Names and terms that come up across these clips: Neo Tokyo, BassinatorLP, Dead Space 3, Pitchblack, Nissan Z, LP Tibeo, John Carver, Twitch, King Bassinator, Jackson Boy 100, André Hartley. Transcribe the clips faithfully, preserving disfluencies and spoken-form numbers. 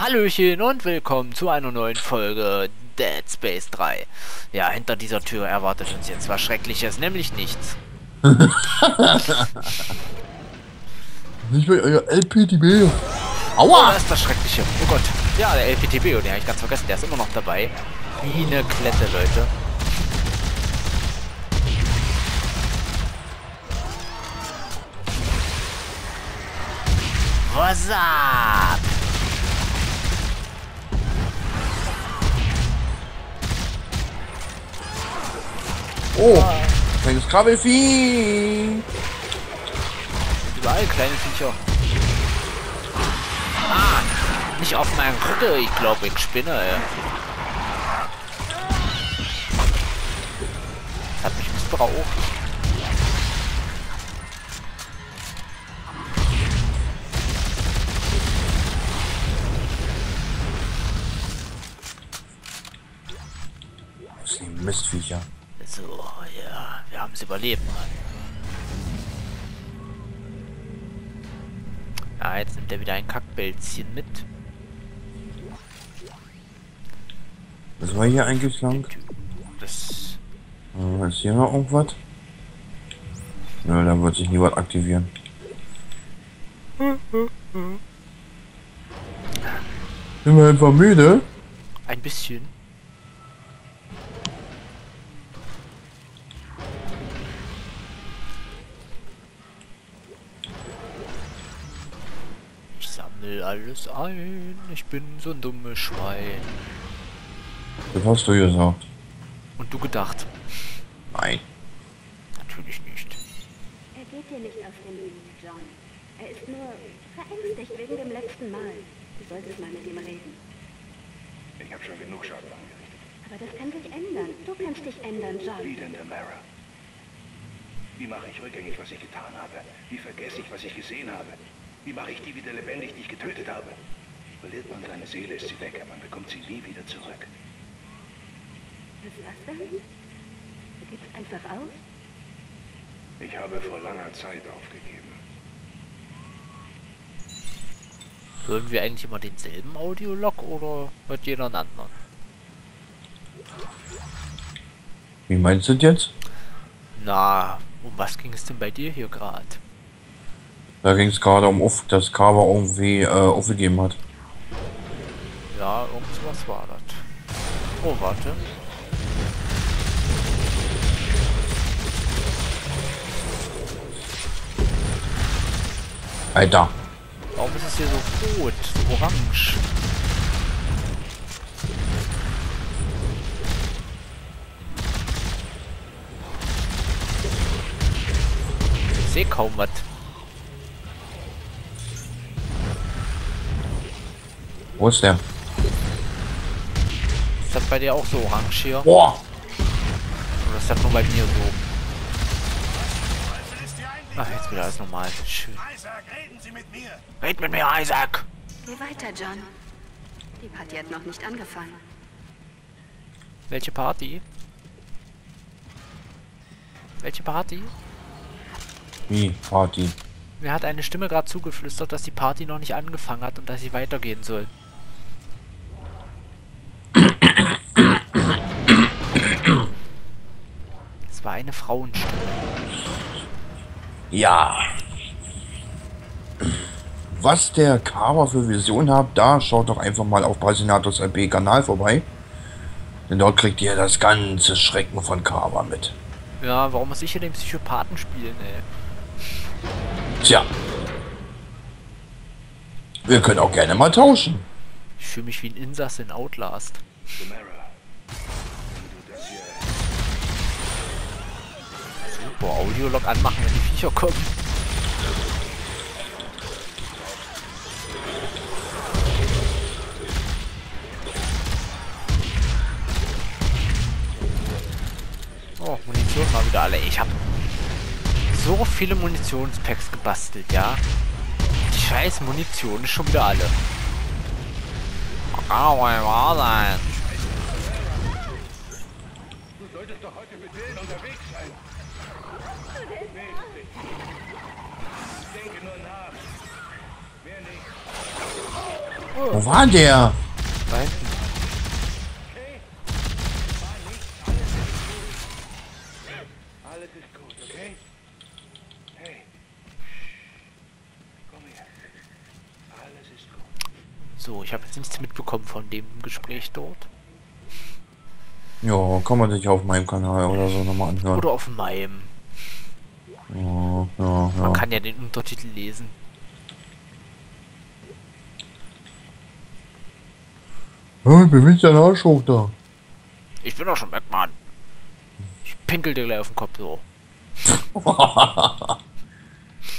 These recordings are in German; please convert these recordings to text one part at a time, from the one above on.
Hallöchen und willkommen zu einer neuen Folge Dead Space drei. Ja, hinter dieser Tür erwartet uns jetzt was Schreckliches, nämlich nichts. Nicht mehr euer L P Tibeo. Aua! Oh, das ist das Schreckliche. Oh Gott. Ja, der L P Tibeo, den habe ich ganz vergessen. Der ist immer noch dabei. Wie eine Klette, Leute. What's up? Oh, kleines Krabbelvieh! Überall kleine Viecher. Ah, nicht auf meinen Rücken, ich glaube, ich spinne, ey. Das hat mich missbraucht. Das sind Mistviecher. So, ja, wir haben es überlebt, Mann. Ja, jetzt nimmt er wieder ein Kackbälzchen mit. Was war hier eigentlich lang? Das... Äh, ist hier noch irgendwas? Na, dann wird sich nie was aktivieren. Sind wir einfach müde? Ein bisschen. Alles ein, ich bin so ein dummes Schwein. Das hast du gesagt. Und du gedacht? Nein. Natürlich nicht. Er geht hier nicht auf den Lied, John. Er ist nur verängstigt wegen dem letzten Mal. Du solltest mal mit ihm reden. Ich habe schon genug Schaden angerichtet. Aber das kann sich ändern. Du kannst dich ändern, John. Wie denn, Tamara? Wie mache ich rückgängig, was ich getan habe? Wie vergesse ich, was ich gesehen habe? Wie mache ich die wieder lebendig, die ich getötet habe? Verliert man seine Seele, ist sie weg, aber man bekommt sie nie wieder zurück. Was ist das denn? Du gibst einfach auf? Ich habe vor langer Zeit aufgegeben. Hören wir eigentlich immer denselben Audiolog oder hört jeder einen anderen? Wie meinst du jetzt? Na, um was ging es denn bei dir hier gerade? Da ging es gerade um, dass Carver irgendwie äh, aufgegeben hat. Ja, irgendwas war das. Oh, warte. Alter. Warum ist es hier so rot, so orange? Ich sehe kaum was. Wo ist der? Ist das bei dir auch so orange hier? Boah! Oder ist das nur bei mir so? Ach, jetzt wieder alles normal. Das ist schön. Isaac, reden Sie mit mir! Red mit mir, Isaac! Geh weiter, John. Die Party hat noch nicht angefangen. Welche Party? Welche Party? Wie Party? Mir hat eine Stimme gerade zugeflüstert, dass die Party noch nicht angefangen hat und dass sie weitergehen soll. Es war eine Frauenstimme. Ja. Was der Carver für Vision hat, da schaut doch einfach mal auf Bassinators L P Kanal vorbei. Denn dort kriegt ihr das ganze Schrecken von Carver mit. Ja, warum muss ich hier den Psychopathen spielen, ey? Tja. Wir können auch gerne mal tauschen. Ich fühle mich wie ein Insasse in Outlast. Super, Audiolog anmachen, wenn die Viecher kommen. Oh, Munition mal wieder alle. Ich hab so viele Munitionspacks gebastelt, ja. Die scheiß Munition ist schon wieder alle. Oh mein Gott. Du solltest doch heute mit denen unterwegs sein. Denke nur nach. Mehr nicht. Wo war der? So, ich habe jetzt nichts mitbekommen von dem Gespräch dort. Ja, kann man sich auf meinem Kanal oder so nochmal anhören. Oder auf meinem. Ja, ja, man ja. kann ja den Untertitel lesen. Ja, ich bin nicht dein Arsch hoch da. Ich bin doch schon weg, Mann. Ich pinkel dir gleich auf den Kopf so.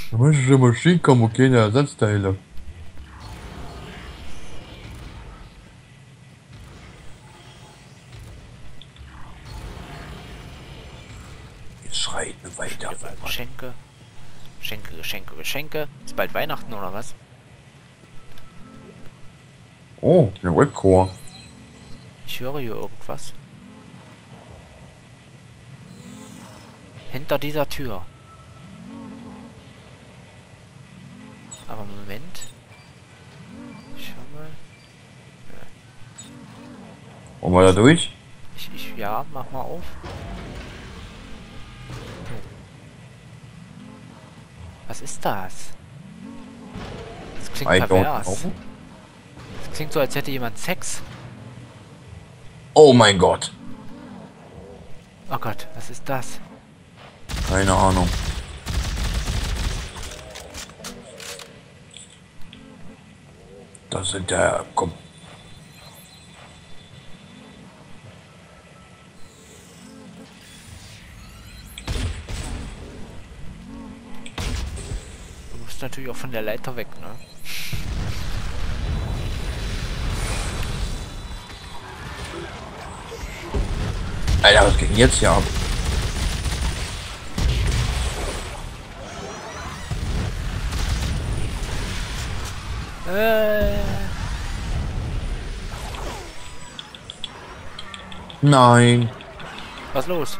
Du möchtest schon mal stehen kommen, okay, der Ersatzteile. Geschenke, Geschenke, Geschenke, Geschenke. Ist bald Weihnachten oder was? Oh, der Webcore. Ich höre hier irgendwas. Hinter dieser Tür. Aber Moment. Ich schau mal. Ja. Wollen wir da durch? Ich, ich, ja, mach mal auf. Was ist das? Das klingt pervers. Das klingt so, als hätte jemand Sex. Oh mein Gott. Oh Gott, was ist das? Keine Ahnung. Das sind der... Komm. Natürlich auch von der Leiter weg, ne? Alter, was ging jetzt hier ab? Äh. Nein. Was los?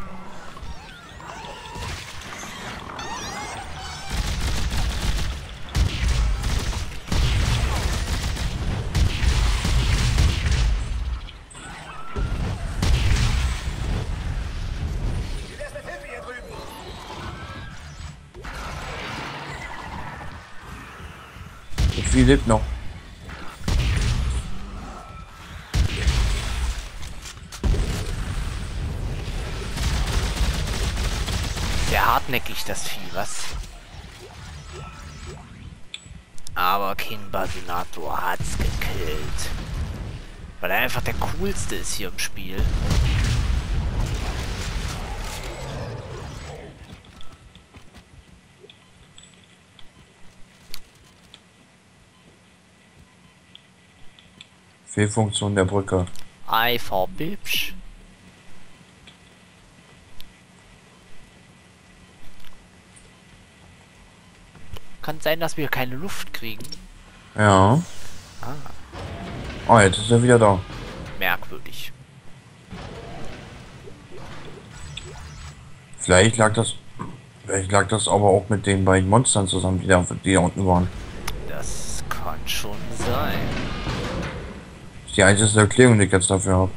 Wie lebt noch? Sehr hartnäckig das Vieh, was? Aber King Bassinator hat's gekillt. Weil er einfach der coolste ist hier im Spiel. Fehlfunktion der Brücke. Eifer Bibsch. Kann sein, dass wir keine Luft kriegen. Ja. Ah. Oh, jetzt ist er wieder da. Merkwürdig. Vielleicht lag das... Vielleicht lag das aber auch mit den beiden Monstern zusammen, die da, die da unten waren. Das kann schon sein. Die einzige Erklärung, die ich jetzt dafür habe.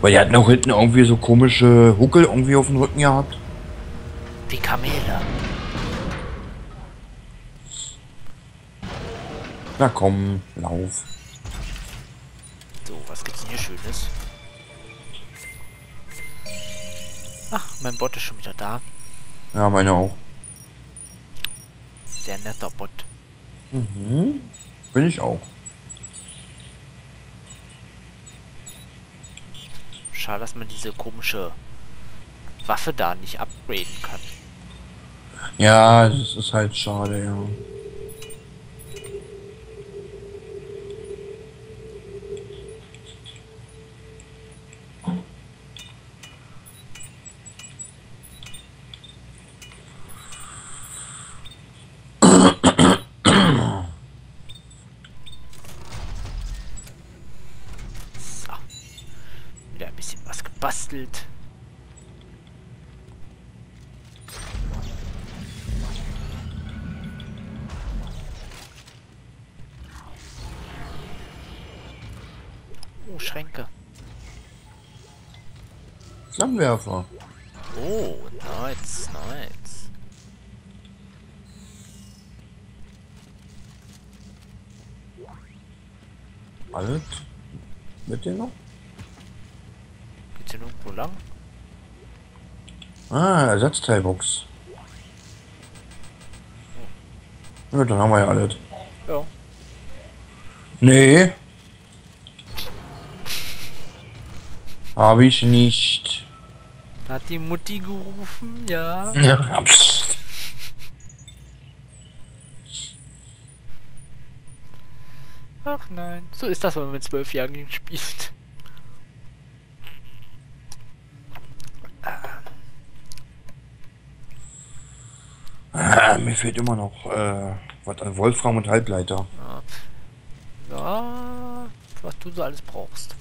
Weil die hatten auch hinten irgendwie so komische Huckel irgendwie auf dem Rücken gehabt. Die Kamele. Na komm, lauf. So, was gibt's denn hier Schönes? Ach, mein Bot ist schon wieder da. Ja, meine auch. Sehr netter Bot. Mhm. Bin ich auch. Schade, dass man diese komische Waffe da nicht upgraden kann. Ja, das ist halt schade, ja. Bastelt. Oh, Schränke. Flammenwerfer. Oh, nice, nice. Alles mit dir noch? Geht's denn irgendwo lang? Ah, Ersatzteilbox. Oh. Ja, dann haben wir ja alles. Ja. Nee. Habe ich nicht. Hat die Mutti gerufen, ja. Ja, pst. Ach nein. So ist das, wenn man mit zwölf Jahren spielt. Ah, mir fehlt immer noch äh, was an Wolfram und Halbleiter. Ja. Ja, was du so alles brauchst.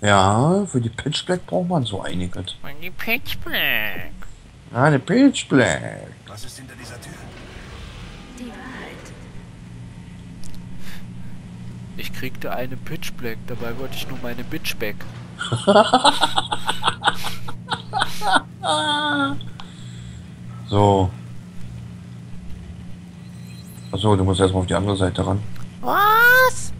Ja, für die Pitchblack braucht man so einiges. Und die Pitchblack. Ah, die Pitchblack. Was ist hinter dieser Tür? Die Wahrheit. Ich kriegte eine Pitchblack, dabei wollte ich nur meine Bitchback. So. Achso, du musst erstmal auf die andere Seite ran. Was?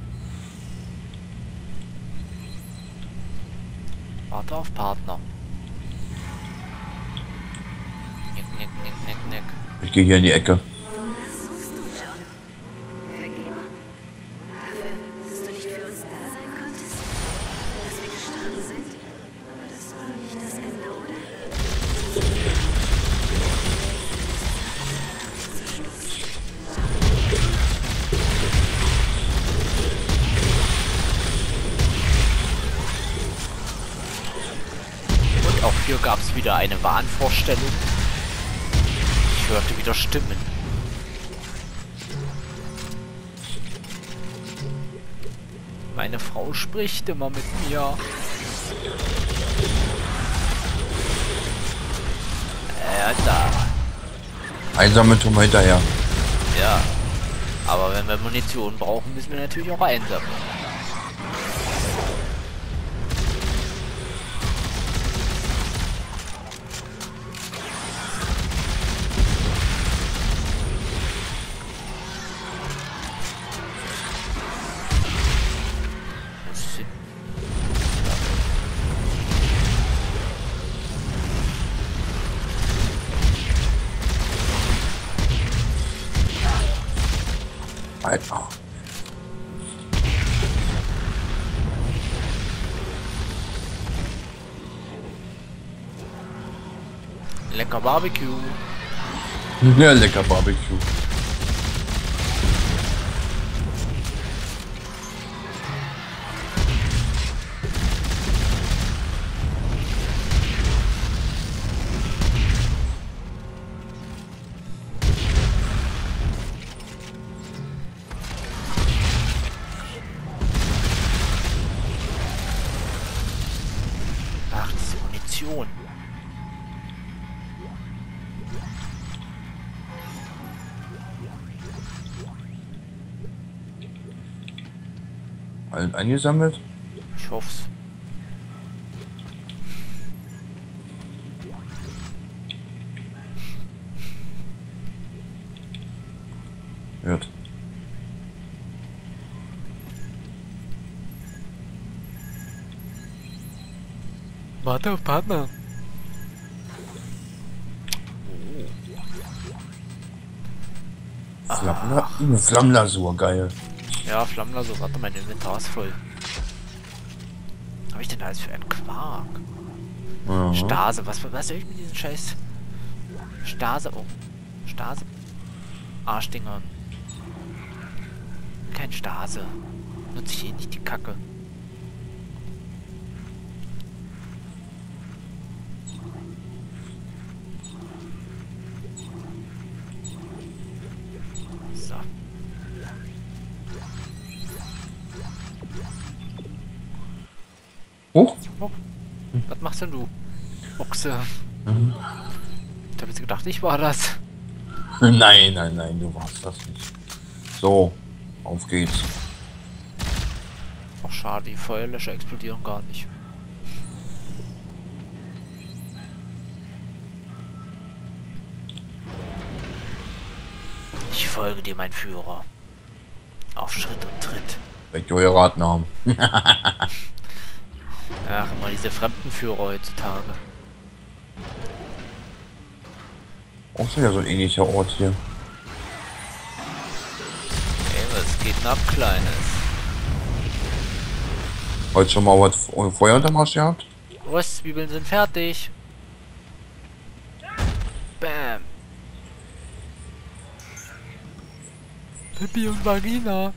Warte auf Partner. Nick, nick, nick, nick, nick. Ich gehe hier in die Ecke. Was suchst du schon? Vergeben. Dafür, dass du nicht für uns da sein konntest. Dass wir gestorben sind. Aber das war nicht das Ende, oder? Hier gab es wieder eine Wahnvorstellung. Ich hörte wieder Stimmen. Meine Frau spricht immer mit mir. Äh, da. Einsame Turm hinterher. Ja. Aber wenn wir Munition brauchen, müssen wir natürlich auch einsam. Alter. Lecker Barbecue. Ja, lecker Barbecue. Alles eingesammelt? Ich hoff's. Hört. Warte auf Partner. Flammla ah. Flammlasur, geil. Ja, Flammlasur, warte, mein Inventar ist voll. Was habe ich denn alles für einen Quark? Aha. Stase, was, was soll ich mit diesem Scheiß? Stase, oh. Stase. Arschdinger. Kein Stase. Nutze ich eh nicht, die Kacke. Hoch? Oh. Hm. Was machst denn du? Ochse. Mhm. Ich hab jetzt gedacht, ich war das. Nein, nein, nein, du warst das nicht. So, auf geht's. Oh, auch schade, die Feuerlöscher explodieren gar nicht. Ich folge dir, mein Führer. Auf Schritt und Tritt. Weg du euer haben. Ach, immer diese Fremdenführer heutzutage. Auch schon wieder so ein ähnlicher Ort hier. Ey, was geht denn ab, Kleines? Heute schon mal was Feuer unterm Arsch gehabt? Röstzwiebeln sind fertig. Bam. Pippi und Marina.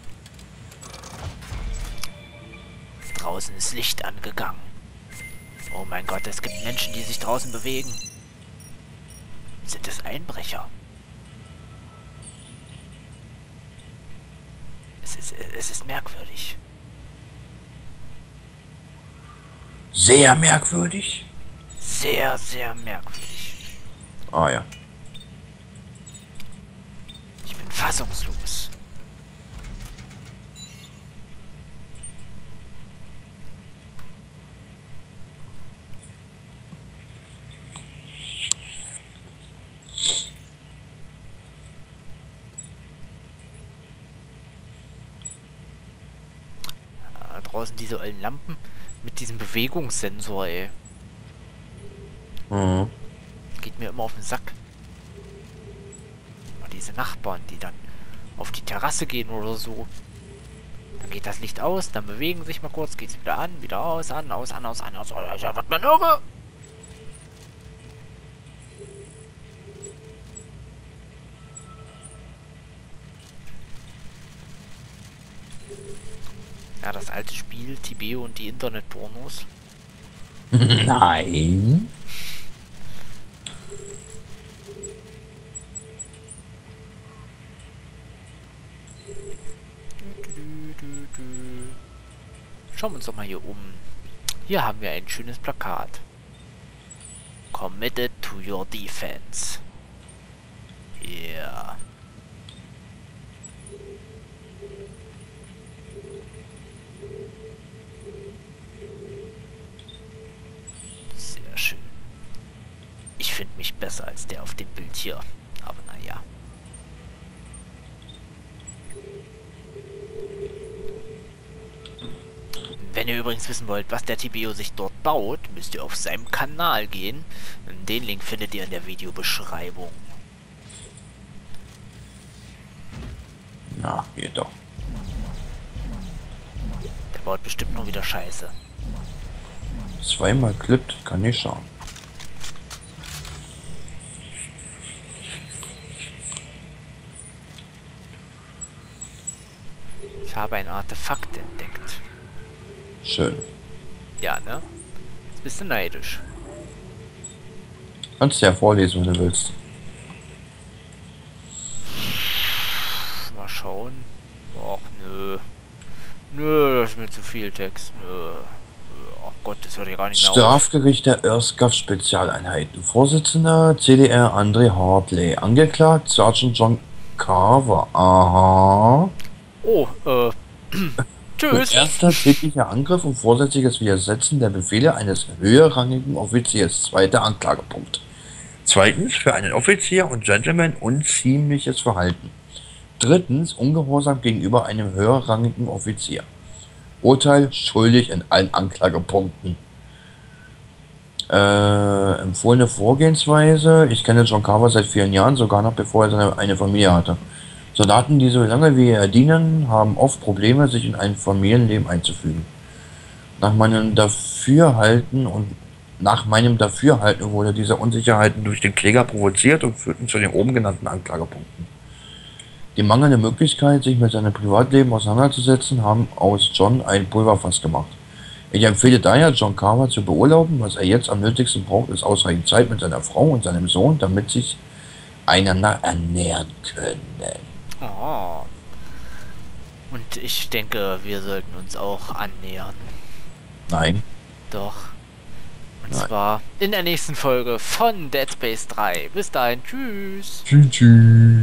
Draußen ist Licht angegangen. Oh mein Gott, es gibt Menschen, die sich draußen bewegen. Sind es Einbrecher? Es ist, es ist merkwürdig. Sehr merkwürdig? Sehr, sehr merkwürdig. Ah ja. Ich bin fassungslos. Draußen diese alten Lampen mit diesem Bewegungssensor, ey. Mhm. Geht mir immer auf den Sack. Und diese Nachbarn, die dann auf die Terrasse gehen oder so. Dann geht das Licht aus, dann bewegen sich mal kurz, geht's wieder an, wieder aus, an, aus, an, aus, an, aus. Ja, wird man irre! Ja, das alte Spiel, Tibeo und die Internet-Pornos. Nein. Schauen wir uns doch mal hier um. Hier haben wir ein schönes Plakat. Committed to your defense. Yeah. Besser als der auf dem Bild hier, aber naja. Wenn ihr übrigens wissen wollt, was der Tibeo sich dort baut, müsst ihr auf seinem Kanal gehen. Den Link findet ihr in der Videobeschreibung. Na, hier doch. Der baut bestimmt nur wieder Scheiße. Zweimal klippt, kann ich schauen. Ich habe ein Artefakt entdeckt. Schön. Ja, ne? Jetzt bist du neidisch. Kannst du ja vorlesen, wenn du willst. Mal schauen. Och, nö. Nö, das ist mir zu viel Text. Nö. Oh Gott, das hört ja gar nicht mehr auf. Strafgericht der Erstkaf-Spezialeinheiten. Vorsitzender C D R André Hartley. Angeklagt Sergeant John Carver. Aha. Oh, äh, tschüss. Erster täglicher Angriff und vorsätzliches Widersetzen der Befehle eines höherrangigen Offiziers. Zweiter Anklagepunkt. Zweitens, für einen Offizier und Gentleman unziemliches Verhalten. Drittens, Ungehorsam gegenüber einem höherrangigen Offizier. Urteil schuldig in allen Anklagepunkten. Äh, empfohlene Vorgehensweise. Ich kenne John Carver seit vielen Jahren, sogar noch bevor er seine, eine Familie hatte. Soldaten, die so lange wie er dienen, haben oft Probleme, sich in ein Familienleben einzufügen. Nach meinem Dafürhalten und nach meinem Dafürhalten wurde diese Unsicherheiten durch den Kläger provoziert und führten zu den oben genannten Anklagepunkten. Die mangelnde Möglichkeit, sich mit seinem Privatleben auseinanderzusetzen, haben aus John ein Pulverfass gemacht. Ich empfehle daher, John Carver zu beurlauben. Was er jetzt am nötigsten braucht, ist ausreichend Zeit mit seiner Frau und seinem Sohn, damit sich einander ernähren können. Oh. Und ich denke, wir sollten uns auch annähern. Nein. Doch. Und Nein. zwar in der nächsten Folge von Dead Space drei. Bis dahin. Tschüss. Tschüss. Tschüss.